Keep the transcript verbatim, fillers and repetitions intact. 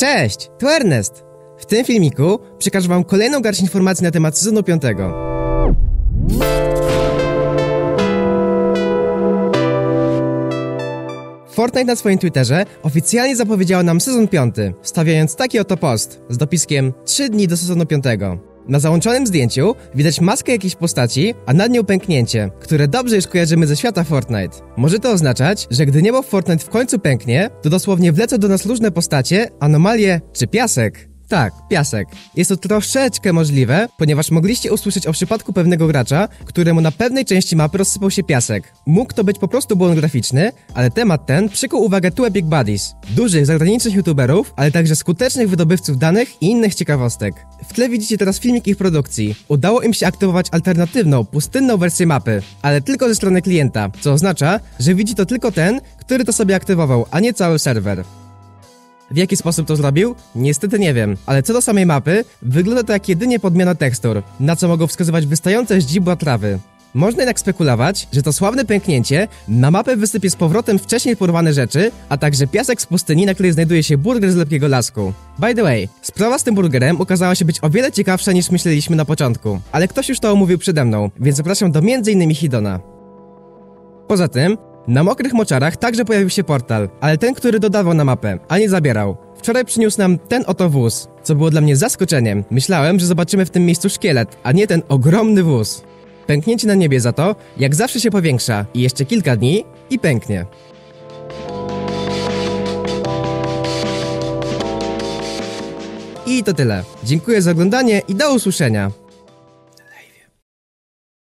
Cześć, tu Ernest. W tym filmiku przekażę wam kolejną garść informacji na temat sezonu piątego. Fortnite na swoim Twitterze oficjalnie zapowiedziała nam sezon piąty, stawiając taki oto post z dopiskiem trzy dni do sezonu piątego. Na załączonym zdjęciu widać maskę jakiejś postaci, a nad nią pęknięcie, które dobrze już kojarzymy ze świata Fortnite. Może to oznaczać, że gdy niebo w Fortnite w końcu pęknie, to dosłownie wlecą do nas różne postacie, anomalie czy piasek. Tak, piasek. Jest to troszeczkę możliwe, ponieważ mogliście usłyszeć o przypadku pewnego gracza, któremu na pewnej części mapy rozsypał się piasek. Mógł to być po prostu błąd graficzny, ale temat ten przykuł uwagę Two Epic Buddies, dużych zagranicznych youtuberów, ale także skutecznych wydobywców danych i innych ciekawostek. W tle widzicie teraz filmik ich produkcji. Udało im się aktywować alternatywną, pustynną wersję mapy, ale tylko ze strony klienta, co oznacza, że widzi to tylko ten, który to sobie aktywował, a nie cały serwer. W jaki sposób to zrobił? Niestety nie wiem, ale co do samej mapy, wygląda to jak jedynie podmiana tekstur, na co mogą wskazywać wystające z dzibła trawy. Można jednak spekulować, że to sławne pęknięcie na mapę wysypie z powrotem wcześniej porwane rzeczy, a także piasek z pustyni, na której znajduje się burger z lepkiego lasku. By the way, sprawa z tym burgerem okazała się być o wiele ciekawsza niż myśleliśmy na początku, ale ktoś już to omówił przede mną, więc zapraszam do między innymi Hidona. Poza tym, na mokrych moczarach także pojawił się portal, ale ten, który dodawał na mapę, a nie zabierał. Wczoraj przyniósł nam ten oto wóz, co było dla mnie zaskoczeniem. Myślałem, że zobaczymy w tym miejscu szkielet, a nie ten ogromny wóz. Pęknięcie na niebie za to, jak zawsze się powiększa i jeszcze kilka dni i pęknie. I to tyle. Dziękuję za oglądanie i do usłyszenia.